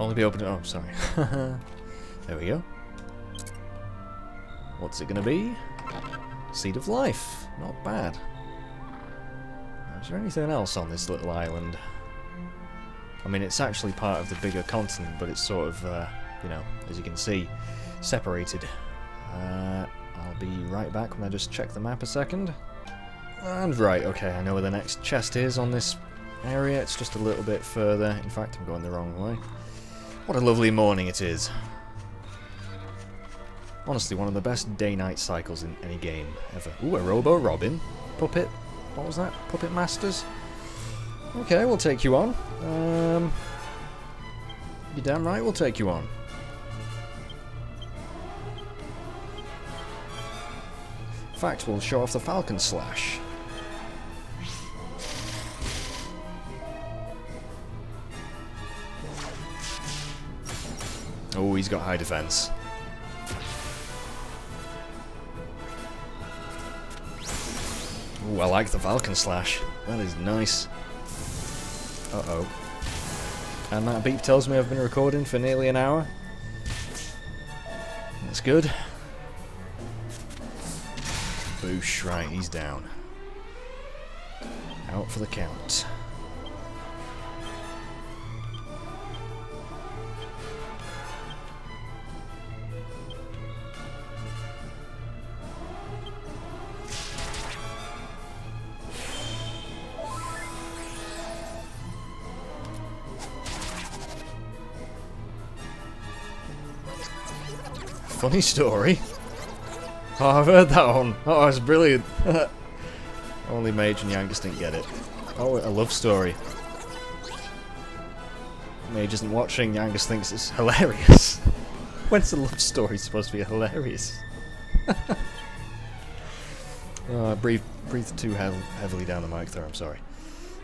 Only be open to... Oh, sorry. There we go. What's it gonna be? Seed of Life. Not bad. Is there anything else on this little island? I mean, it's actually part of the bigger continent, but it's sort of, you know, as you can see, separated. I'll be right back when I just check the map a second. And right, okay, I know where the next chest is on this area. It's just a little bit further. In fact, I'm going the wrong way. What a lovely morning it is. Honestly, one of the best day-night cycles in any game ever. Ooh, a Robo Robin. Puppet. What was that? Puppet Masters? Okay, we'll take you on. You're damn right we'll take you on. In fact, we'll show off the Falcon Slash. Oh, he's got high defense. Ooh, I like the Falcon Slash. That is nice. Uh-oh. And that beep tells me I've been recording for nearly an hour. That's good. Boosh, right, he's down. Out for the count. Funny story. Oh, I've heard that one. Oh, it's brilliant. Only Mage and Yangus didn't get it. Oh, a love story. Mage isn't watching, Yangus thinks it's hilarious. When's the love story supposed to be hilarious? Oh, I breathed too heavily down the mic there, I'm sorry.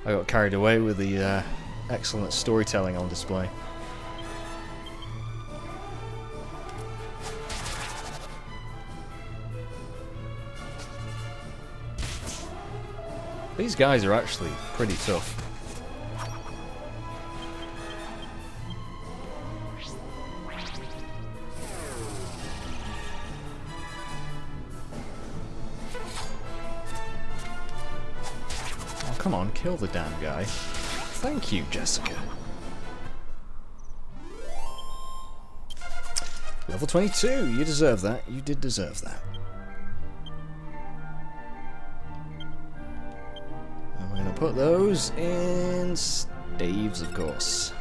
I got carried away with the excellent storytelling on display. These guys are actually pretty tough. Oh, come on, kill the damn guy. Thank you, Jessica. Level 22, you deserve that. You did deserve that. Put those in staves, of course.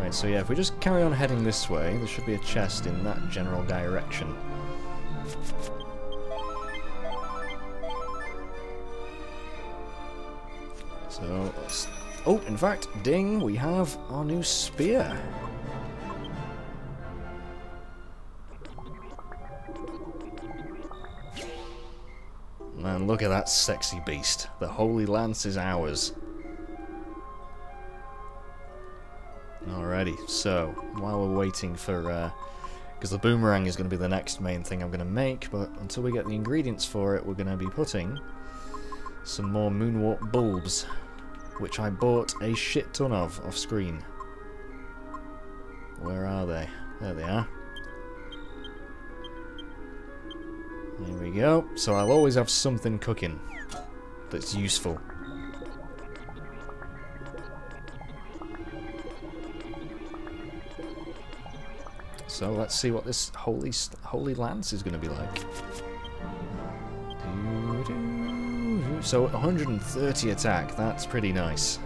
Right, so yeah, if we just carry on heading this way, there should be a chest in that general direction. So, let's... Oh, in fact, ding, we have our new spear. Man, look at that sexy beast. The Holy Lance is ours. Alrighty, so while we're waiting for... because the boomerang is going to be the next main thing I'm going to make, but until we get the ingredients for it, we're going to be putting some more moonwort bulbs, which I bought a shit ton of off screen. Where are they? There they are. There we go. So I'll always have something cooking that's useful. So let's see what this holy lance is going to be like. So 130 attack. That's pretty nice.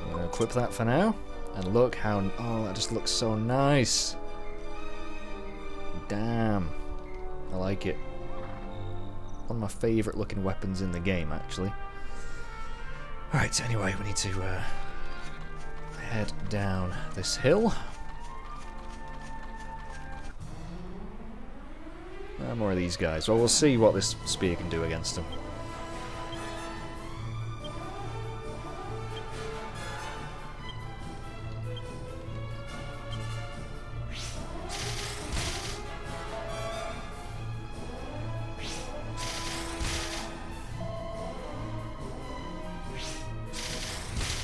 I'm going to equip that for now. And look how... Oh, that just looks so nice. Damn. I like it. One of my favourite looking weapons in the game, actually. Alright, so anyway, we need to head down this hill. More of these guys. Well, we'll see what this spear can do against them.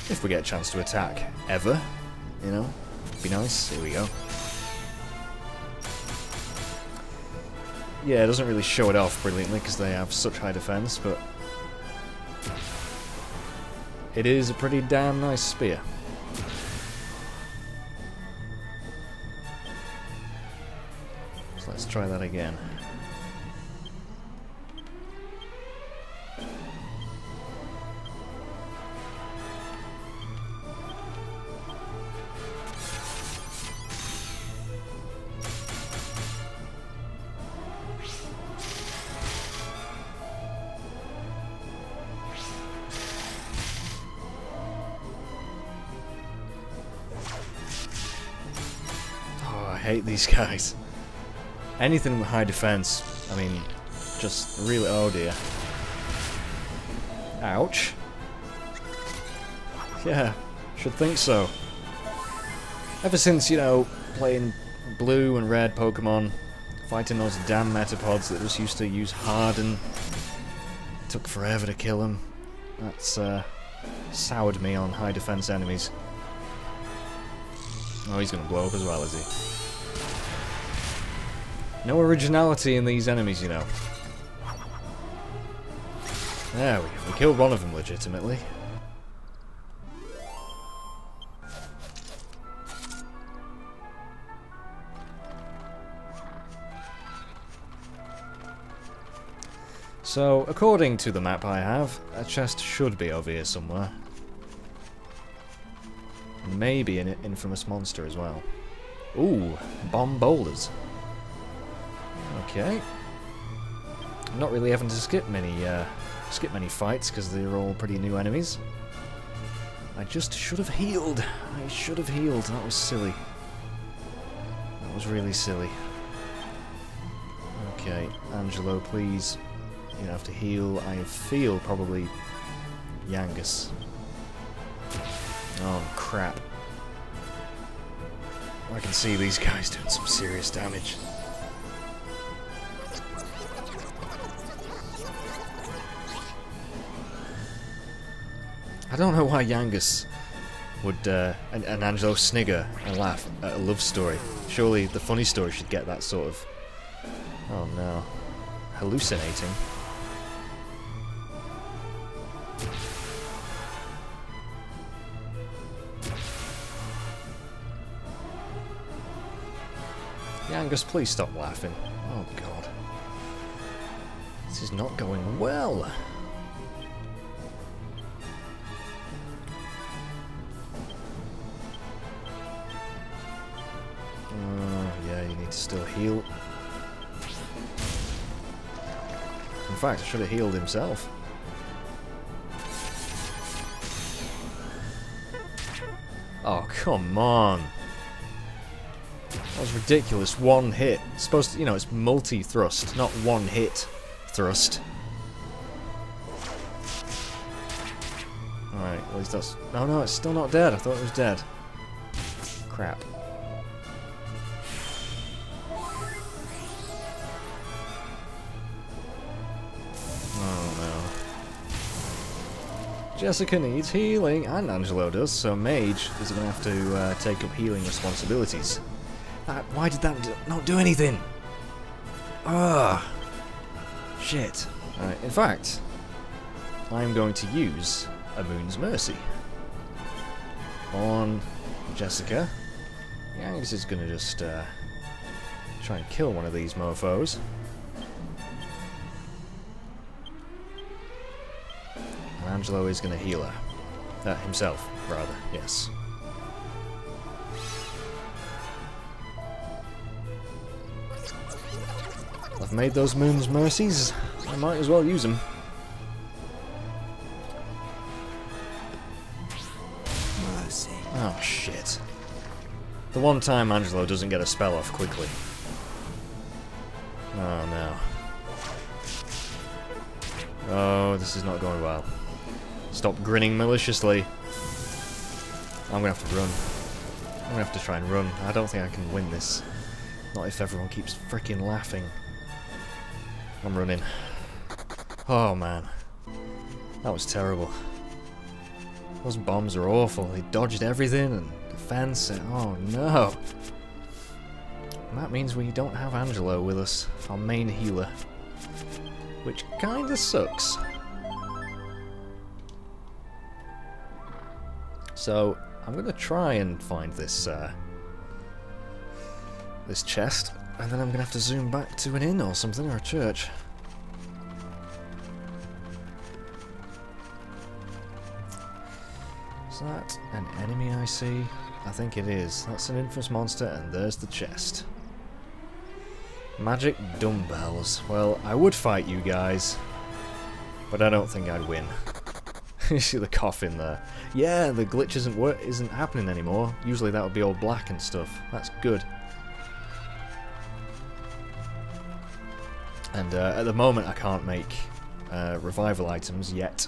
If we get a chance to attack, ever, you know, be nice. Here we go. Yeah, it doesn't really show it off brilliantly because they have such high defense, but it is a pretty damn nice spear. So let's try that again. Hate these guys. Anything with high defense, I mean, just really, oh dear. Ouch. Yeah, should think so. Ever since, you know, playing blue and red Pokemon, fighting those damn Metapods that just used to use Harden, took forever to kill them. That's soured me on high defense enemies. Oh, he's gonna blow up as well, is he? No originality in these enemies, you know. There we go. We killed one of them legitimately. So, according to the map I have, a chest should be over here somewhere. Maybe an infamous monster as well. Ooh, bomb boulders. Okay. I'm not really having to skip many fights because they're all pretty new enemies. I just should have healed. I should have healed. That was silly. That was really silly. Okay, Angelo, please. You have to heal. I feel probably Yangus. Oh crap! I can see these guys doing some serious damage. I don't know why Yangus would, and Angelo snigger and laugh at a love story. Surely the funny story should get that sort of, oh no, hallucinating. Yangus, please stop laughing. Oh god. This is not going well. Still heal. In fact, I should have healed himself. Oh, come on. That was ridiculous. One hit. It's supposed to, you know, it's multi-thrust, not one hit thrust. Alright, at least that's... No, no, it's still not dead. I thought it was dead. Crap. Jessica needs healing, and Angelo does, so Mage is going to have to take up healing responsibilities. Why did that not do anything? Ugh. Shit. In fact, I'm going to use a Moon's Mercy on Jessica. Yangus is going to just try and kill one of these mofos. Angelo is going to heal her. Himself, rather, yes. I've made those Moon's Mercies. I might as well use them. Mercy. Oh, shit. The one time Angelo doesn't get a spell off quickly. Oh, no. Oh, this is not going well. Stop grinning maliciously. I'm gonna have to run. I'm gonna have to try and run. I don't think I can win this. Not if everyone keeps freaking laughing. I'm running. Oh man. That was terrible. Those bombs are awful. They dodged everything and the fence and oh no. And that means we don't have Angelo with us, our main healer. Which kinda sucks. So I'm gonna try and find this this chest, and then I'm gonna have to zoom back to an inn or something, or a church. Is that an enemy I see? I think it is. That's an infamous monster, and there's the chest. Magic dumbbells. Well, I would fight you guys, but I don't think I'd win. You see the coffin there. Yeah, the glitch isn't happening anymore. Usually that would be all black and stuff. That's good. And at the moment I can't make revival items yet.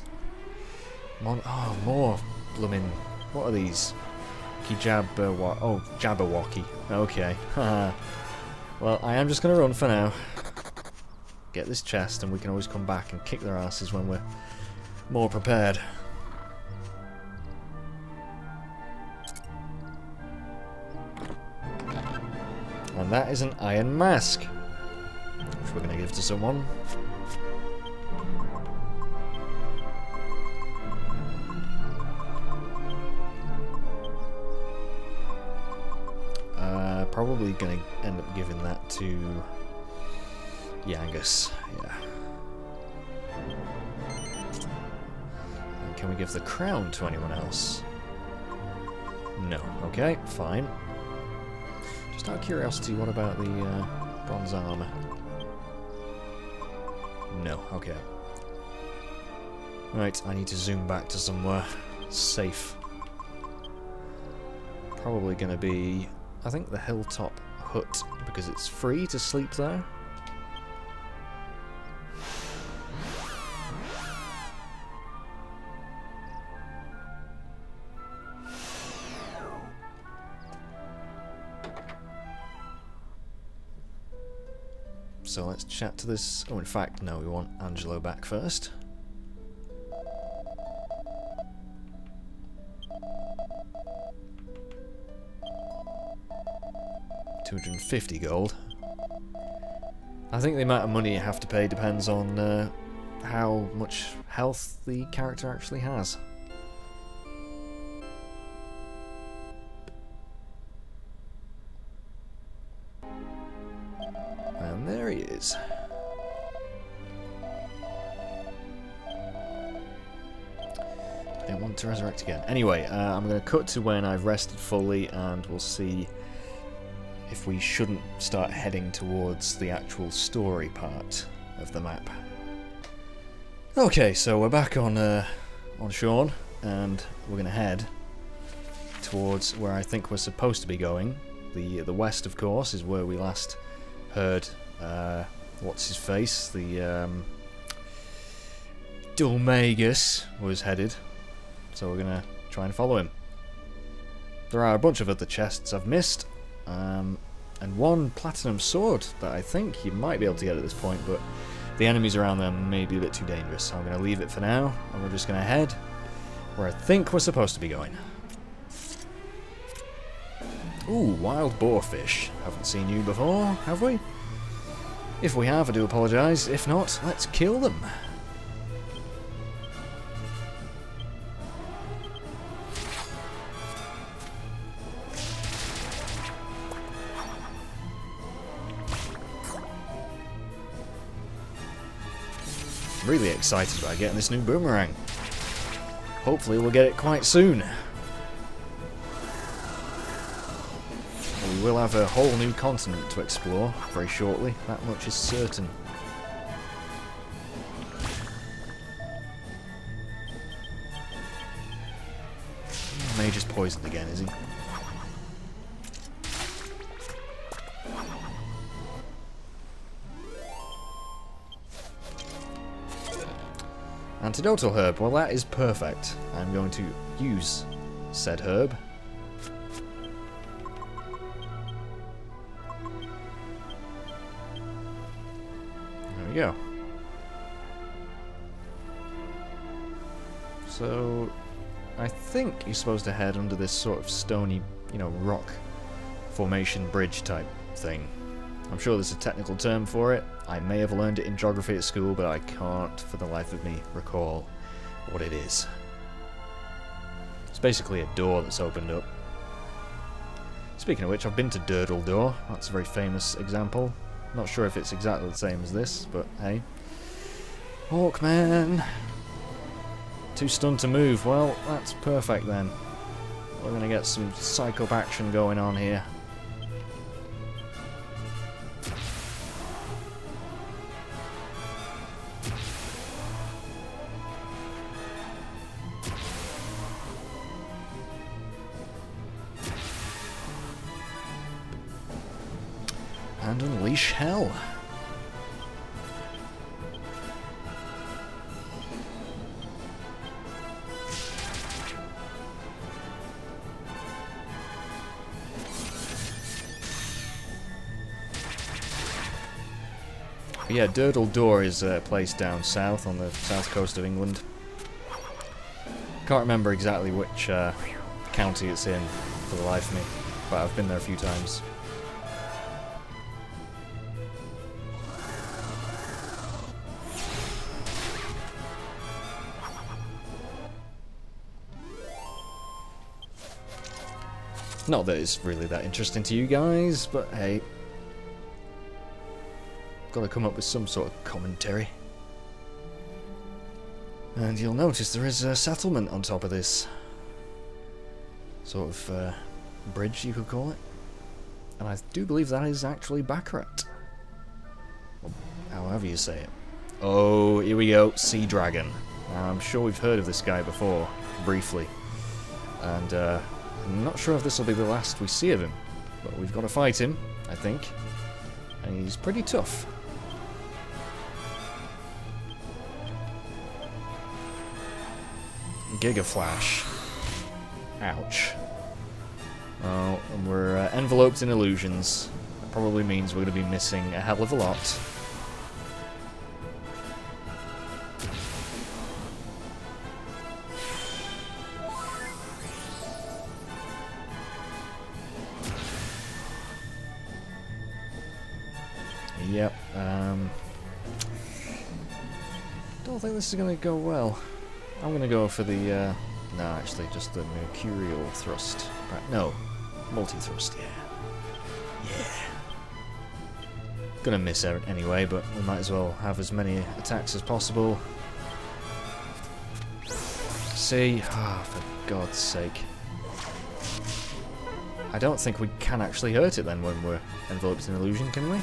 Oh, more blooming. What are these? Kijabberwocky. Oh, Jabberwocky. Okay. Well, I am just going to run for now. Get this chest and we can always come back and kick their asses when we're more prepared. And that is an iron mask, which we're going to give to someone. Probably going to end up giving that to Yangus, yeah. And can we give the crown to anyone else? No. Okay, fine. Just out of curiosity, what about the bronze armor? No. Okay. Right, I need to zoom back to somewhere safe. Probably going to be, I think, the hilltop hut, because it's free to sleep there. So let's chat to this. Oh, in fact, no, we want Angelo back first. $250 gold. I think the amount of money you have to pay depends on how much health the character actually has. And there he is. I don't want to resurrect again. Anyway, I'm going to cut to when I've rested fully and we'll see if we shouldn't start heading towards the actual story part of the map. Okay, so we're back on Sean, and we're gonna head towards where I think we're supposed to be going. The west, of course, is where we last heard what's his face, the Dulmagus was headed. So we're gonna try and follow him. There are a bunch of other chests I've missed. And one platinum sword that I think you might be able to get at this point, but the enemies around there may be a bit too dangerous, so I'm going to leave it for now, and we're just going to head where I think we're supposed to be going. Ooh, wild boar fish. Haven't seen you before, have we? If we have, I do apologise. If not, let's kill them. Really excited about getting this new boomerang. Hopefully we'll get it quite soon. We will have a whole new continent to explore very shortly, that much is certain. Mage is poisoned again, is he? Antidotal herb. Well, that is perfect. I'm going to use said herb. There we go. So, I think you're supposed to head under this sort of stony, you know, rock formation bridge type thing. I'm sure there's a technical term for it. I may have learned it in geography at school, but I can't for the life of me recall what it is. It's basically a door that's opened up. Speaking of which, I've been to Durdle Door. That's a very famous example. Not sure if it's exactly the same as this, but hey. Hawkman! Too stunned to move. Well, that's perfect then. We're going to get some psych-up action going on here. And unleash hell. But yeah, Durdle Door is a place down south on the south coast of England. Can't remember exactly which county it's in for the life of me, but I've been there a few times. Not that it's really that interesting to you guys, but hey. Gotta come up with some sort of commentary. And you'll notice there is a settlement on top of this sort of bridge, you could call it. And I do believe that is actually Baccarat. Or however you say it. Oh, here we go, Sea Dragon. I'm sure we've heard of this guy before, briefly. And, I'm not sure if this will be the last we see of him, but we've got to fight him, I think, and he's pretty tough. Giga Flash. Ouch. Oh, and we're enveloped in illusions. That probably means we're going to be missing a hell of a lot. Yep, don't think this is going to go well. I'm going to go for the, no, actually, just the mercurial thrust. Right, no, multi-thrust, yeah. Yeah. Going to miss it anyway, but we might as well have as many attacks as possible. See? Ah, oh, for God's sake. I don't think we can actually hurt it then when we're enveloped in illusion, can we?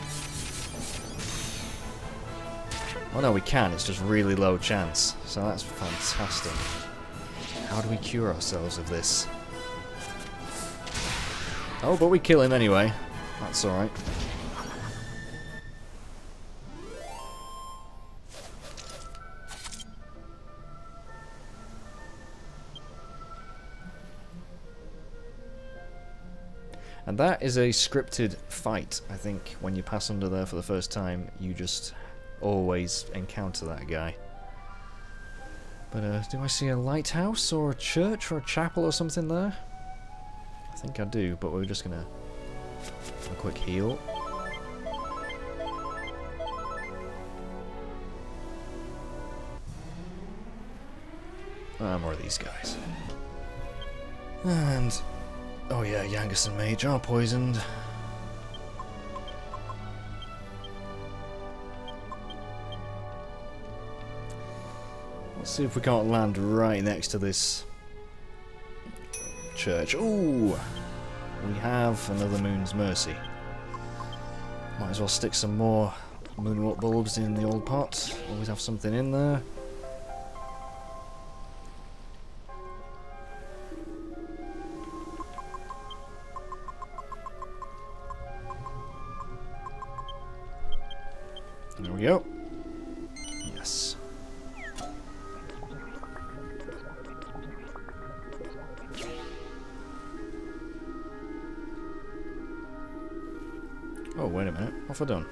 Oh no, we can, it's just really low chance. So that's fantastic. How do we cure ourselves of this? Oh, but we kill him anyway. That's alright. And that is a scripted fight, I think. When you pass under there for the first time, you just always encounter that guy. But do I see a lighthouse or a church or a chapel or something there? I think I do, but we're just gonna have a quick heal. Ah, more of these guys. And oh yeah, Yangus and Mage are poisoned. Let's see if we can't land right next to this church. Ooh! We have another Moon's Mercy. Might as well stick some more moonwort bulbs in the old pot. Always have something in there. There we go. Yes. Oh, wait a minute. What have I done?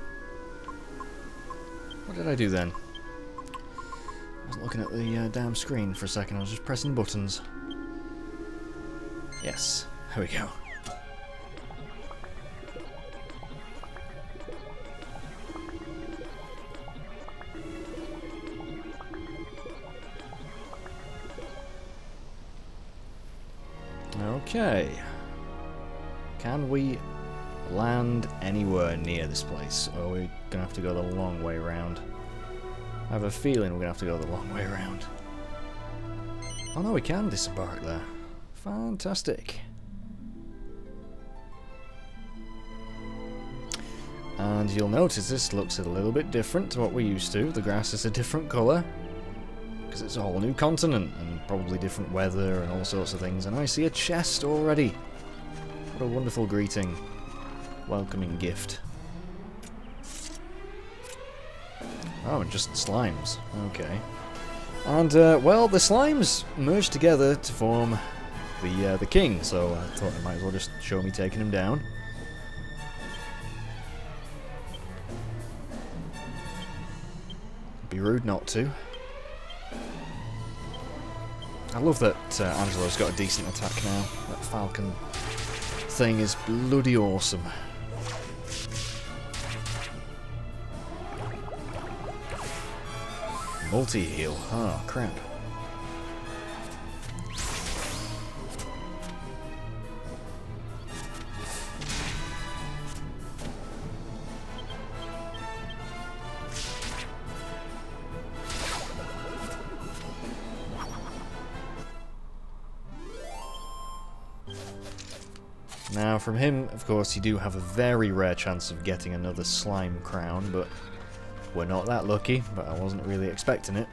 What did I do then? I was looking at the damn screen for a second. I was just pressing buttons. Yes, there we go. Okay. Can we land anywhere near this place, or are we going to have to go the long way round? I have a feeling we're going to have to go the long way round. Oh no, we can disembark there. Fantastic. And you'll notice this looks a little bit different to what we're used to. The grass is a different colour, because it's a whole new continent, and probably different weather and all sorts of things. And I see a chest already. What a wonderful greeting. Welcoming gift. Oh, and just slimes. Okay. And, well, the slimes merged together to form the king, so I thought I might as well just show me taking him down. It'd be rude not to. I love that Angelo's got a decent attack now. That Falcon thing is bloody awesome. Multi-heal. Oh, crap. Now, from him, of course, you do have a very rare chance of getting another slime crown, but... we're not that lucky, but I wasn't really expecting it.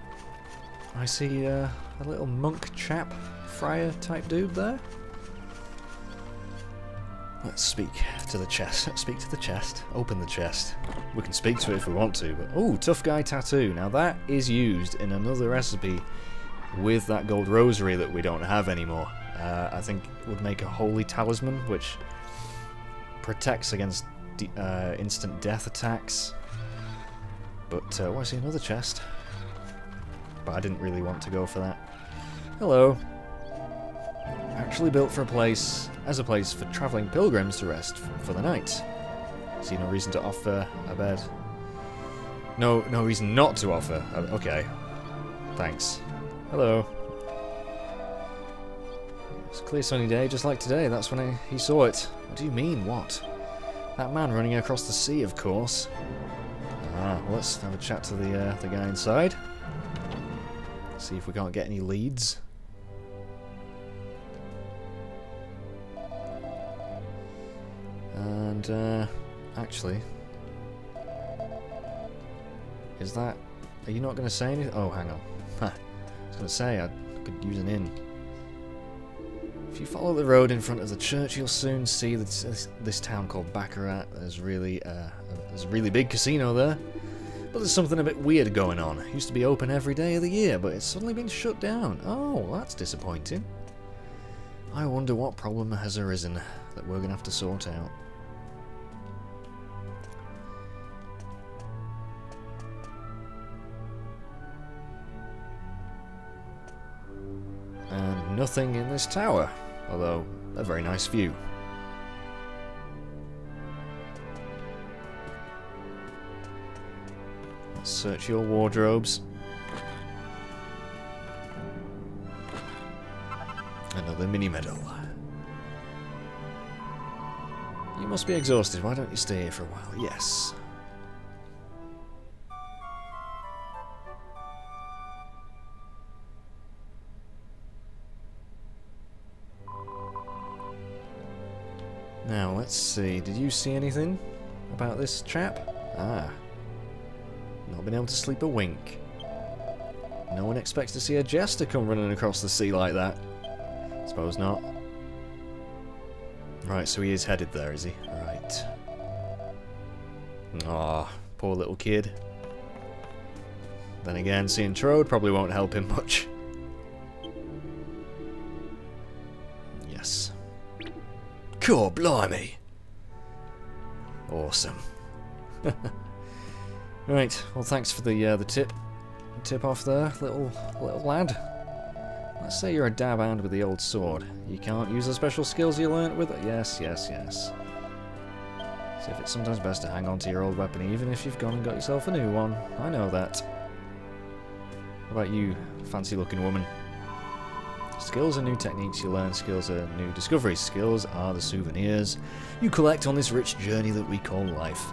I see a little monk chap, friar type dude there. Let's speak to the chest. Speak to the chest. Open the chest. We can speak to it if we want to. But ooh, tough guy tattoo. Now that is used in another recipe with that gold rosary that we don't have anymore. I think it would make a holy talisman, which protects against instant death attacks. But, oh, I see another chest. But I didn't really want to go for that. Hello. Actually built for a place, as a place for travelling pilgrims to rest for the night. See no reason to offer a bed. No reason not to offer. Okay. Thanks. Hello. It's a clear sunny day, just like today. That's when he saw it. What do you mean, what? That man running across the sea, of course. Ah, well, let's have a chat to the guy inside. See if we can't get any leads. And, actually... is that... are you not going to say anything? Oh, hang on. I was going to say, I could use an inn. If you follow the road in front of the church, you'll soon see this town called Baccarat. There's a really big casino there, but there's something a bit weird going on. It used to be open every day of the year, but it's suddenly been shut down. Oh, that's disappointing. I wonder what problem has arisen that we're going to have to sort out. And nothing in this tower, although a very nice view. Let's search your wardrobes. Another mini medal. You must be exhausted, why don't you stay here for a while? Yes. Now, let's see. Did you see anything about this chap? Ah. Not been able to sleep a wink. No one expects to see a jester come running across the sea like that. Suppose not. Right, so he is headed there, is he? Right. Aw, poor little kid. Then again, seeing Trode probably won't help him much. Yes. God, blimey! Awesome. Right. Well, thanks for the tip off there, little lad. Let's say you're a dab hand with the old sword. You can't use the special skills you learnt with it. Yes, yes, yes. So if it's sometimes best to hang on to your old weapon even if you've gone and got yourself a new one. I know that. What about you, fancy looking woman? Skills are new techniques you learn, skills are new discoveries, skills are the souvenirs you collect on this rich journey that we call life.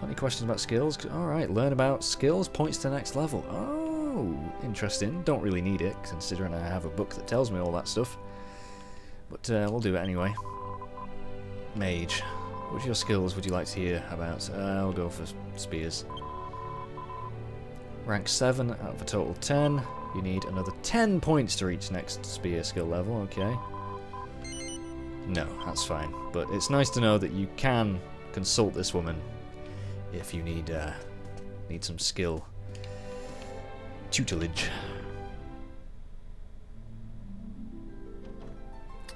Got any questions about skills? Alright, learn about skills, points to next level. Oh, interesting. Don't really need it, considering I have a book that tells me all that stuff. But we'll do it anyway. Mage, what of your skills would you like to hear about? I'll go for spears. Rank 7 out of a total 10. You need another 10 points to reach next spear skill level, okay. No, that's fine. But it's nice to know that you can consult this woman if you need need some skill tutelage.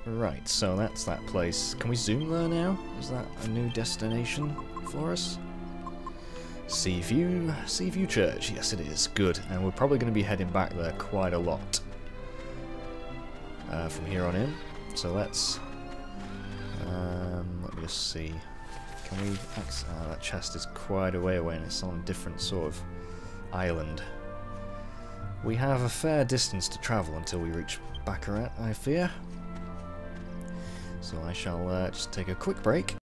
Right, so that's that place. Can we zoom there now? Is that a new destination for us? Seaview Church, yes it is, good. And we're probably going to be heading back there quite a lot from here on in. So let's, let me just see, can we, that chest is quite a way away and it's on a different sort of island. We have a fair distance to travel until we reach Baccarat, I fear. So I shall just take a quick break.